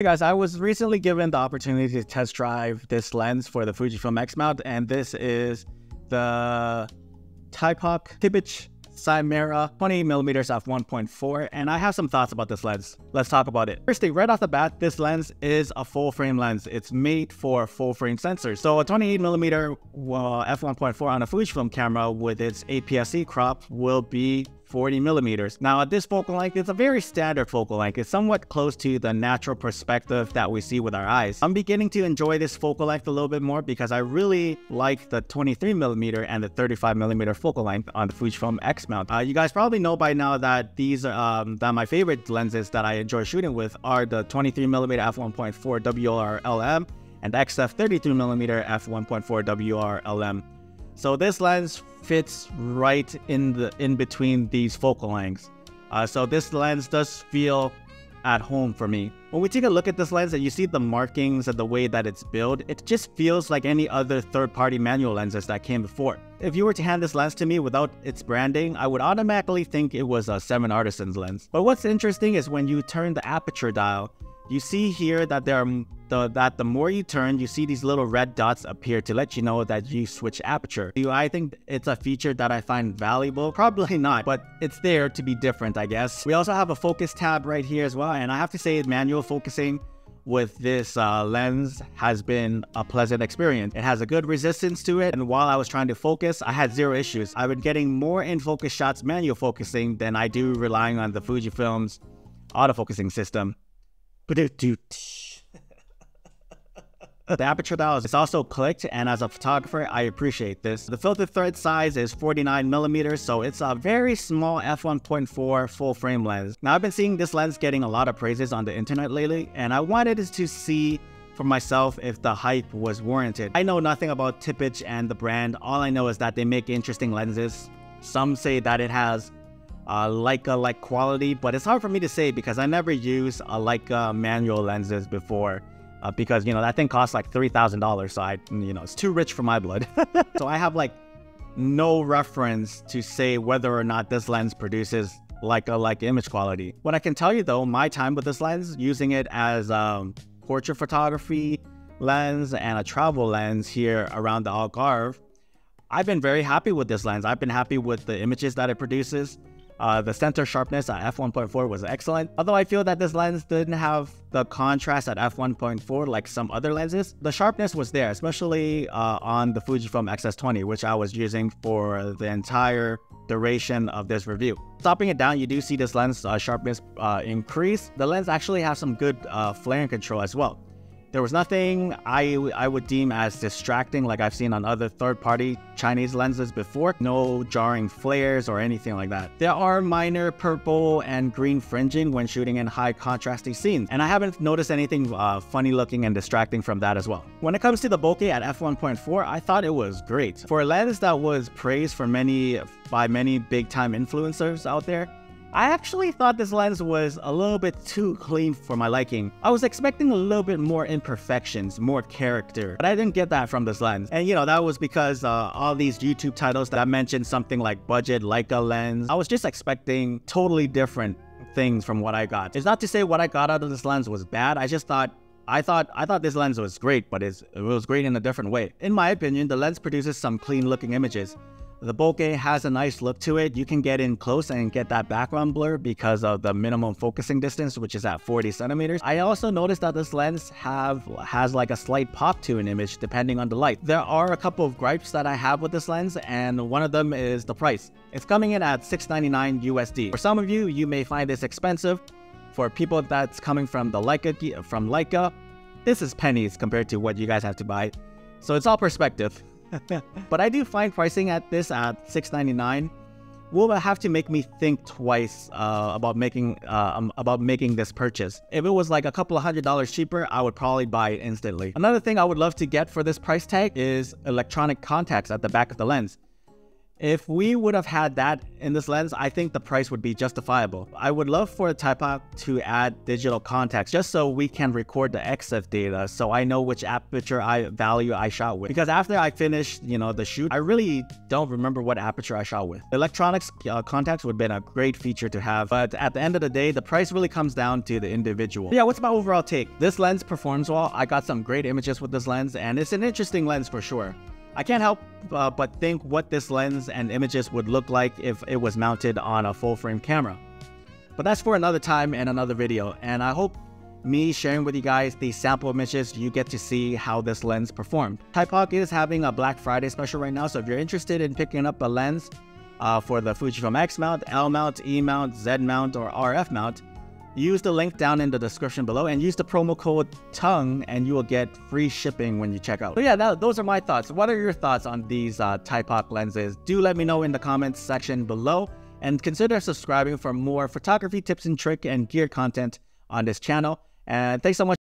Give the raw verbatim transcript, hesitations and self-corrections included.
Hey guys, I was recently given the opportunity to test drive this lens for the Fujifilm X mount, and this is the Thypoch side mirror twenty millimeter f one point four, and I have some thoughts about this lens. Let's talk about it. First thing, right off the bat, this lens is a full frame lens. It's made for full frame sensors. So a twenty-eight millimeter f one point four on a Fujifilm camera with its A P S C crop will be forty millimeters. Now at this focal length, it's a very standard focal length. It's somewhat close to the natural perspective that we see with our eyes. I'm beginning to enjoy this focal length a little bit more because I really like the twenty-three millimeter and the thirty-five millimeter focal length on the Fujifilm X mount. Uh, you guys probably know by now that these are um, that my favorite lenses that I enjoy shooting with are the twenty-three millimeter f one point four W R L M and X F thirty-three millimeter f one point four W R L M. So this lens fits right in the in between these focal lengths. Uh, so this lens does feel at home for me. When we take a look at this lens and you see the markings and the way that it's built, it just feels like any other third-party manual lenses that came before. If you were to hand this lens to me without its branding, I would automatically think it was a Seven Artisans lens. But what's interesting is when you turn the aperture dial, you see here that there are the, that the more you turn, you see these little red dots appear to let you know that you switch aperture. Do I think it's a feature that I find valuable? Probably not, but it's there to be different, I guess. We also have a focus tab right here as well, and I have to say manual focusing with this uh, lens has been a pleasant experience. It has a good resistance to it, and while I was trying to focus, I had zero issues. I've been getting more in-focus shots manual focusing than I do relying on the Fujifilm's autofocusing system. The aperture dial is also clicked, and as a photographer, I appreciate this. The filter thread size is forty-nine millimeters, so it's a very small f one point four full frame lens. Now, I've been seeing this lens getting a lot of praises on the internet lately, and I wanted to see for myself if the hype was warranted. I know nothing about Thypoch and the brand. All I know is that they make interesting lenses. Some say that it has Uh, Leica-like quality, but it's hard for me to say because I never used a Leica manual lenses before uh, because, you know, that thing costs like three thousand dollars, so I, you know, it's too rich for my blood. So I have like no reference to say whether or not this lens produces Leica-like image quality. What I can tell you though, my time with this lens, using it as um, portrait photography lens and a travel lens here around the Algarve, I've been very happy with this lens. I've been happy with the images that it produces. Uh, the center sharpness at f one point four was excellent. Although I feel that this lens didn't have the contrast at f one point four like some other lenses, the sharpness was there, especially uh, on the Fujifilm X S twenty, which I was using for the entire duration of this review. Stopping it down, you do see this lens uh, sharpness uh, increase. The lens actually has some good uh, flaring control as well. There was nothing I, I would deem as distracting like I've seen on other third-party Chinese lenses before. No jarring flares or anything like that. There are minor purple and green fringing when shooting in high contrasty scenes, and I haven't noticed anything uh, funny looking and distracting from that as well. When it comes to the bokeh at f one point four, I thought it was great. For a lens that was praised for many, by many big-time influencers out there, I actually thought this lens was a little bit too clean for my liking. I was expecting a little bit more imperfections, more character, but I didn't get that from this lens. And you know, that was because uh, all these YouTube titles that mentioned something like budget Leica lens, I was just expecting totally different things from what I got. It's not to say what I got out of this lens was bad, I just thought I thought I thought this lens was great, but it's, it was great in a different way. In my opinion, the lens produces some clean looking images. The bokeh has a nice look to it. You can get in close and get that background blur because of the minimum focusing distance, which is at forty centimeters. I also noticed that this lens have has like a slight pop to an image depending on the light. There are a couple of gripes that I have with this lens, and one of them is the price. It's coming in at six ninety-nine U S D. For some of you, you may find this expensive. For people that's coming from the Leica, from Leica, this is pennies compared to what you guys have to buy. So it's all perspective. But I do find pricing at this at six ninety-nine will have to make me think twice uh, about making uh, um, about making this purchase. If it was like a couple of hundred dollars cheaper, I would probably buy it instantly. Another thing I would love to get for this price tag is electronic contacts at the back of the lens. If we would have had that in this lens, I think the price would be justifiable. I would love for Thypoch to add digital contacts just so we can record the X F data, so I know which aperture I value I shot with. Because after I finished, you know, the shoot, I really don't remember what aperture I shot with. Electronics uh, contacts would have been a great feature to have, but at the end of the day, the price really comes down to the individual. But yeah, what's my overall take? This lens performs well. I got some great images with this lens, and it's an interesting lens for sure. I can't help uh, but think what this lens and images would look like if it was mounted on a full-frame camera. But that's for another time and another video, and I hope me sharing with you guys these sample images, you get to see how this lens performed. Thypoch is having a Black Friday special right now, so if you're interested in picking up a lens uh, for the Fujifilm X mount, L mount, E mount, Z mount, or R F mount, use the link down in the description below and use the promo code TONGUE and you will get free shipping when you check out. So yeah, that, those are my thoughts. What are your thoughts on these uh, Thypoch lenses? Do let me know in the comments section below, and consider subscribing for more photography tips and trick and gear content on this channel. And thanks so much.